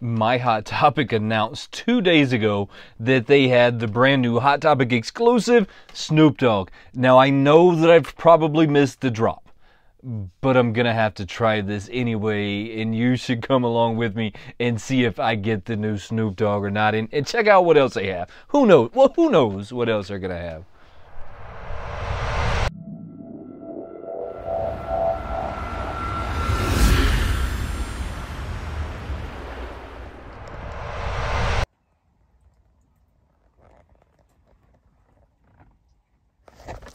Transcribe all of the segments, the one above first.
My Hot Topic announced 2 days ago that they had the brand new Hot Topic exclusive, Snoop Dogg. Now, I know that I've probably missed the drop, but I'm gonna have to try this anyway, and you should come along with me and see if I get the new Snoop Dogg or not, and check out what else they have. Who knows? Well, who knows what else they're gonna have?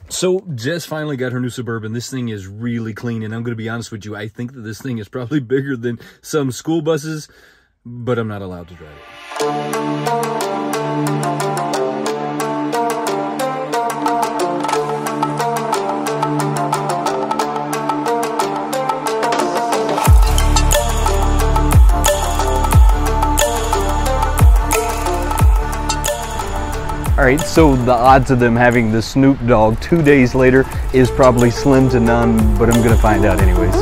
So Jess finally got her new Suburban. This thing is really clean, and I'm going to be honest with you, I think that this thing is probably bigger than some school buses, but I'm not allowed to drive it. All right, so the odds of them having the Snoop Dogg 2 days later is probably slim to none, but I'm gonna find out anyways.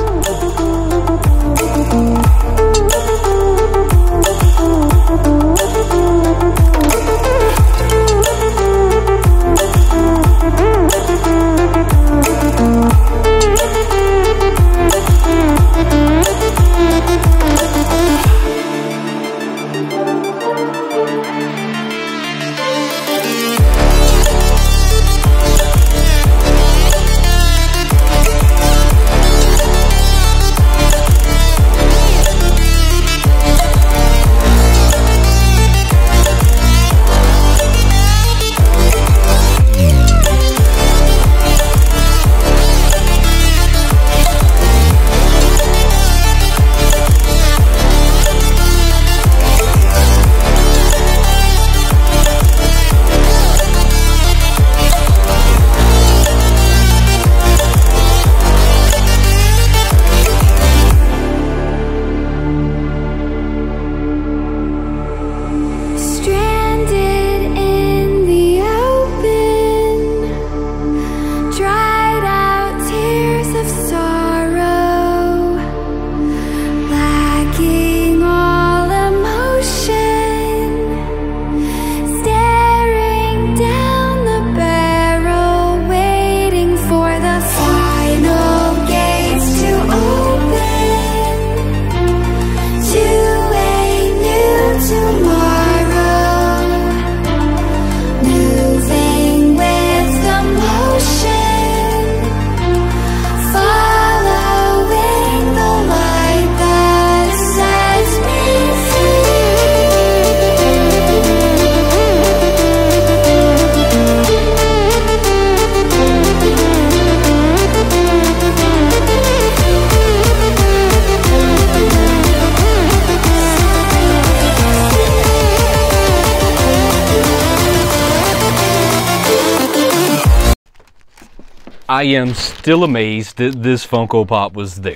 I am still amazed that this Funko Pop was there.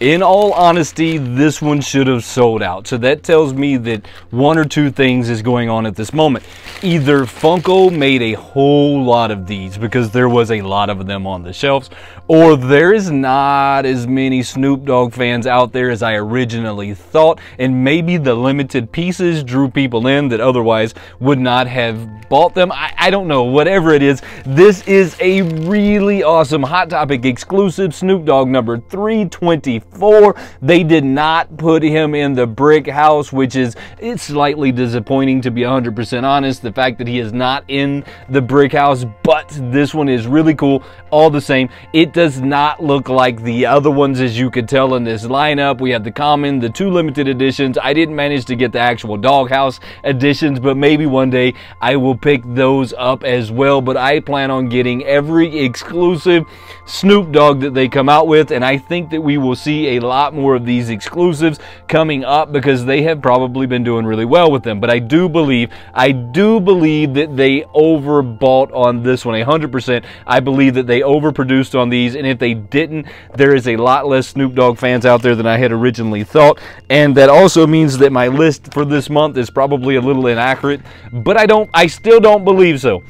In all honesty, this one should have sold out. So that tells me that one or two things is going on at this moment. Either Funko made a whole lot of these because there was a lot of them on the shelves, or there is not as many Snoop Dogg fans out there as I originally thought, and maybe the limited pieces drew people in that otherwise would not have bought them. I don't know. Whatever it is, this is a really awesome Hot Topic exclusive Snoop Dogg number 324. They did not put him in the brick house, which is it's slightly disappointing, to be 100% honest, the fact that he is not in the brick house, but this one is really cool all the same. It does not look like the other ones, as you could tell in this lineup. We have the common, the two limited editions. I didn't manage to get the actual doghouse editions, but maybe one day I will pick those up as well. But I plan on getting every exclusive Snoop Dogg that they come out with, and I think that we will see a lot more of these exclusives coming up because they have probably been doing really well with them. But I do believe that they overbought on this one 100%. I believe that they overproduced on these, and if they didn't, there is a lot less Snoop Dogg fans out there than I had originally thought, and that also means that my list for this month is probably a little inaccurate, but I still don't believe so.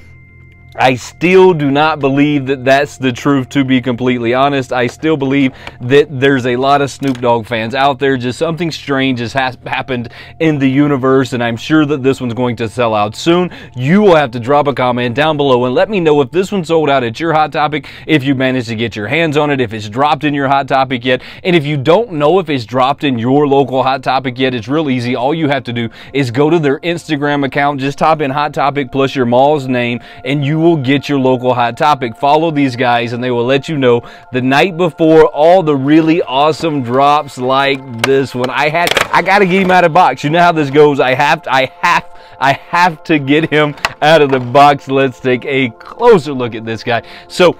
I still do not believe that that's the truth, to be completely honest. I still believe that there's a lot of Snoop Dogg fans out there. Just something strange has happened in the universe, and I'm sure that this one's going to sell out soon. You will have to drop a comment down below and let me know if this one sold out at your Hot Topic, if you managed to get your hands on it, if it's dropped in your Hot Topic yet. And if you don't know if it's dropped in your local Hot Topic yet, it's real easy. All you have to do is go to their Instagram account, just type in Hot Topic plus your mall's name, and you will get your local Hot Topic. Follow these guys and they will let you know the night before all the really awesome drops like this one. I gotta get him out of the box. You know how this goes. I have to get him out of the box. Let's take a closer look at this guy. So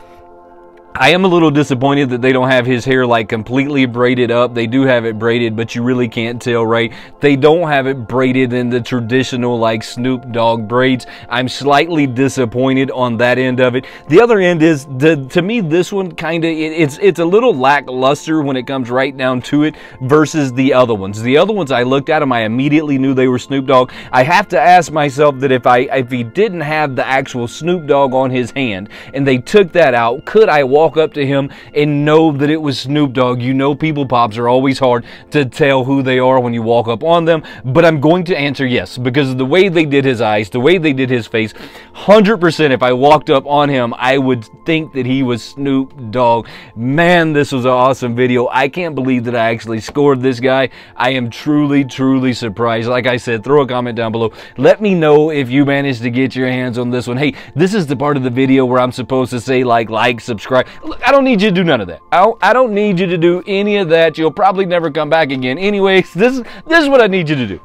I am a little disappointed that they don't have his hair like completely braided up. They do have it braided, but you really can't tell, right? They don't have it braided in the traditional like Snoop Dogg braids. I'm slightly disappointed on that end of it. The other end is, to me, this one kind of, it's a little lackluster when it comes right down to it versus the other ones. The other ones I looked at them, I immediately knew they were Snoop Dogg. I have to ask myself that if he didn't have the actual Snoop Dogg on his hand and they took that out, could I walk up to him and know that it was Snoop Dogg? You know, people pops are always hard to tell who they are when you walk up on them, but I'm going to answer yes, because of the way they did his eyes, the way they did his face, 100% if I walked up on him, I would think that he was Snoop Dogg. Man, this was an awesome video. I can't believe that I actually scored this guy. I am truly, truly surprised. Like I said, throw a comment down below. Let me know if you managed to get your hands on this one. Hey, this is the part of the video where I'm supposed to say like, subscribe. Look, I don't need you to do none of that. I don't need you to do any of that. You'll probably never come back again. Anyways, this is what I need you to do.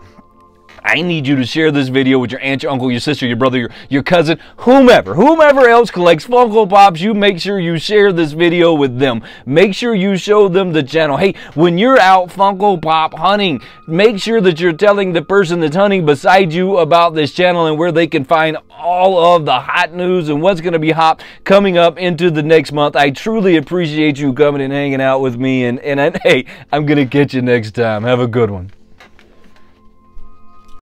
I need you to share this video with your aunt, your uncle, your sister, your brother, your cousin, whomever else collects Funko Pops. You make sure you share this video with them. Make sure you show them the channel. Hey, when you're out Funko Pop hunting, make sure that you're telling the person that's hunting beside you about this channel and where they can find all of the hot news and what's going to be hot coming up into the next month. I truly appreciate you coming and hanging out with me, and hey, I'm going to catch you next time. Have a good one.